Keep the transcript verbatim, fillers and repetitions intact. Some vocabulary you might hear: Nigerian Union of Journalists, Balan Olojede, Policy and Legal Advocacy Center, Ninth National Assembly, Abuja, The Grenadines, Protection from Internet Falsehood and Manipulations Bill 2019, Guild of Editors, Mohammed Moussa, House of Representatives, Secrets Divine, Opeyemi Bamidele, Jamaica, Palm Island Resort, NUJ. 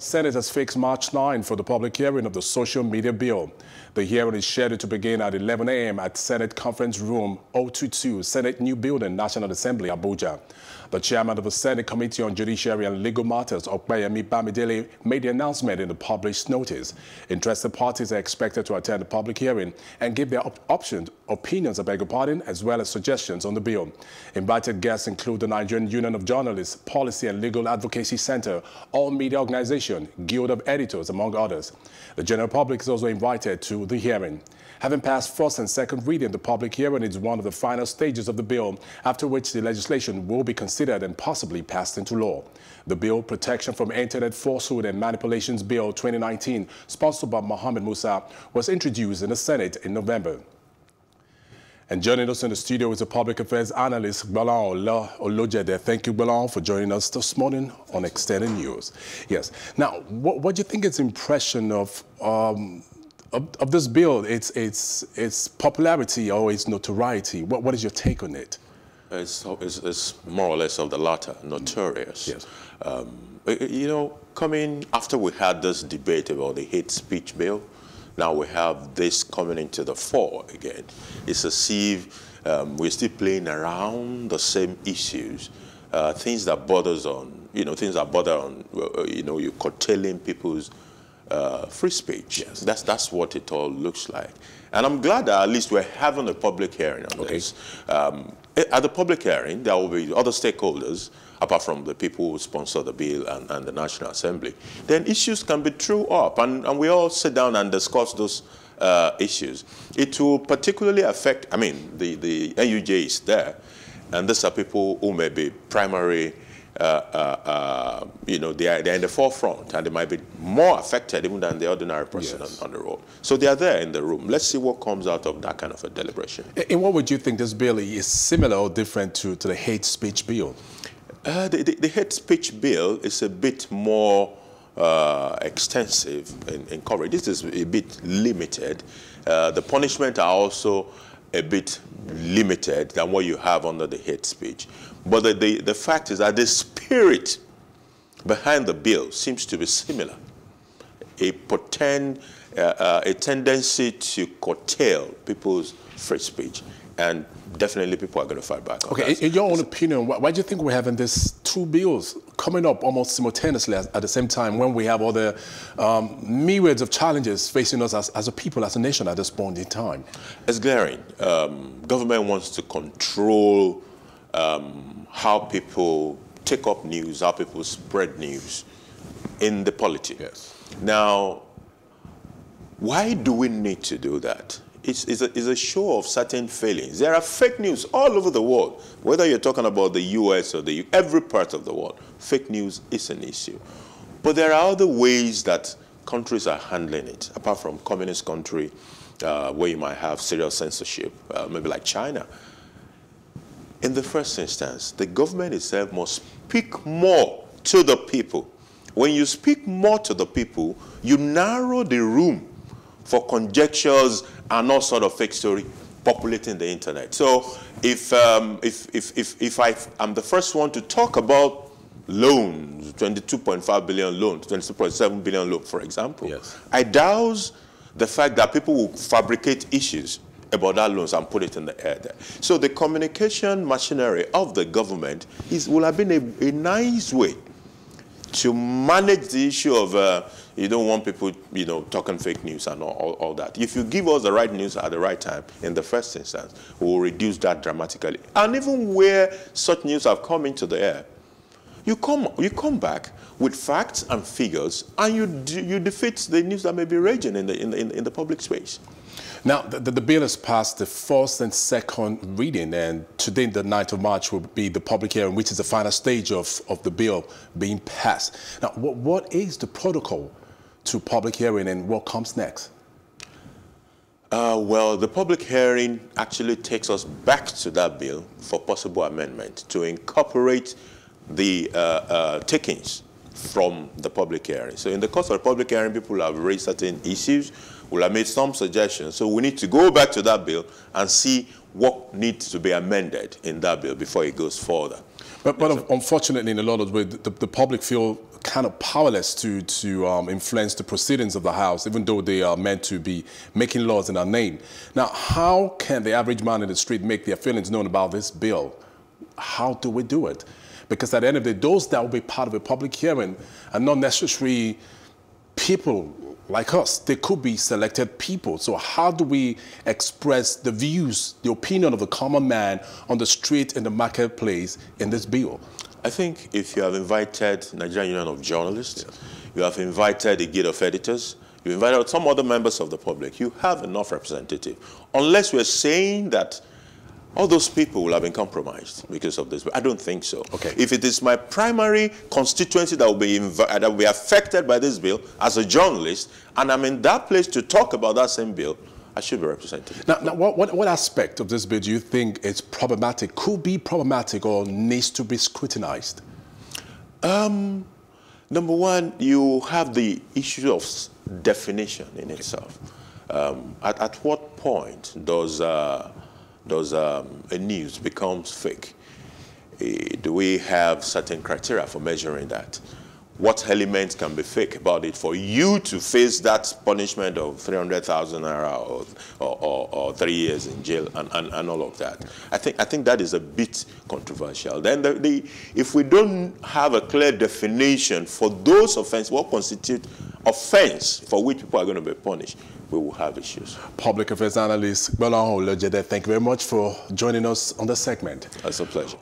Senate has fixed March ninth for the public hearing of the social media bill. The hearing is scheduled to begin at eleven a m at Senate Conference Room zero two two, Senate New Building, National Assembly, Abuja. The chairman of the Senate Committee on Judiciary and Legal Matters, Opeyemi Bamidele, made the announcement in the published notice. Interested parties are expected to attend the public hearing and give their op options, opinions, I beg your pardon, as well as suggestions on the bill. Invited guests include the Nigerian Union of Journalists, Policy and Legal Advocacy Center, all media organizations, Guild of Editors, among others. The general public is also invited to the hearing. Having passed first and second reading, the public hearing is one of the final stages of the bill, after which the legislation will be considered and possibly passed into law. The bill, Protection from Internet Falsehood and Manipulations Bill twenty nineteen, sponsored by Mohammed Moussa, was introduced in the Senate in November. And joining us in the studio is a public affairs analyst, Balan Olojede. Thank you, Balan, for joining us this morning on Extended News. Yes. Now, what, what do you think is the impression of, um, of of this bill? Its its its popularity or its notoriety? What what is your take on it? It's it's, it's more or less of the latter, notorious. Yes. Um, you know, coming after we had this debate about the hate speech bill. Now we have this coming into the fore again. It's as if um, we're still playing around the same issues, uh, things that borders on, you know, things that border on, you know, you're curtailing people's uh, free speech. Yes. That's that's what it all looks like. And I'm glad that at least we're having a public hearing on okay. this. Um, at the public hearing, there will be other stakeholders, apart from the people who sponsor the bill and, and the National Assembly. Then issues can be threw up, and, and we all sit down and discuss those uh, issues. It will particularly affect, I mean, the, the N U J is there, and these are people who may be primary, uh, uh, uh, you know, they are, they are in the forefront, and they might be more affected even than the ordinary person yes. on, on the road. So they are there in the room. Let's see what comes out of that kind of a deliberation. And what would you think this bill is similar or different to, to the hate speech bill? Uh, the, the, the hate speech bill is a bit more uh, extensive in, in coverage. This is a bit limited. Uh, the punishments are also a bit limited than what you have under the hate speech. But the, the, the fact is that the spirit behind the bill seems to be similar. A, pretend, uh, uh, a tendency to curtail people's free speech. And definitely people are going to fight back. Okay, in your own opinion, why, why do you think we're having these two bills coming up almost simultaneously as, at the same time when we have all the um, myriads of challenges facing us as, as a people, as a nation at this point in time? It's glaring. Um, government wants to control um, how people take up news, how people spread news in the politics. Yes. Now, why do we need to do that? It's, it's, a, it's a show of certain failings. There are fake news all over the world, whether you're talking about the U S or the every part of the world. Fake news is an issue. But there are other ways that countries are handling it, apart from communist country, uh, where you might have serious censorship, uh, maybe like China. In the first instance, the government itself must speak more to the people. When you speak more to the people, you narrow the room for conjectures and all sort of fake story populating the internet. So if, um, if, if, if, if I am the first one to talk about loans, twenty-two point five billion loans, twenty-two point seven billion loans, for example, yes. I douse the fact that people will fabricate issues about that loans and put it in the air there. So the communication machinery of the government is, will have been a, a nice way to manage the issue of uh, you don't want people, you know, talking fake news and all, all, all that. If you give us the right news at the right time, in the first instance, we will reduce that dramatically. And even where such news have come into the air, you come, you come back with facts and figures, and you you defeat the news that may be raging in the in the, in the public space. Now, the, the bill has passed the first and second reading, and today, the ninth of March, will be the public hearing, which is the final stage of, of the bill being passed. Now, what, what is the protocol to public hearing, and what comes next? Uh, well, the public hearing actually takes us back to that bill for possible amendment to incorporate the uh, uh, takings from the public hearing. So in the course of the public hearing, people have raised certain issues. We'll have made some suggestions. So we need to go back to that bill and see what needs to be amended in that bill before it goes further. But, but unfortunately, in a lot of ways, the, the public feel kind of powerless to, to um, influence the proceedings of the House, even though they are meant to be making laws in our name. Now, how can the average man in the street make their feelings known about this bill? How do we do it? Because at the end of the day, those that will be part of a public hearing are not necessarily people like us. They could be selected people. So how do we express the views, the opinion of the common man on the street and the marketplace in this bill? I think if you have invited Nigerian Union of Journalists, yes. you have invited the Guild of Editors, you invited some other members of the public, you have enough representative. Unless we're saying that all those people will have been compromised because of this. I don't think so. Okay. If it is my primary constituency that will be that will be affected by this bill as a journalist, and I'm in that place to talk about that same bill, I should be represented. Now, now what, what, what aspect of this bill do you think is problematic, could be problematic, or needs to be scrutinized? Um, number one, you have the issue of definition in itself. Um, at, at what point does... Uh, Does um, a news becomes fake? Uh, do we have certain criteria for measuring that? What elements can be fake about it for you to face that punishment of three hundred thousand naira or, or, or, or three years in jail and, and, and all of that? I think, I think that is a bit controversial. Then the, the, if we don't have a clear definition for those offenses, what constitute offense for which people are going to be punished, we will have issues. Public affairs analyst Balan Olojede, thank you very much for joining us on the segment. It's a pleasure.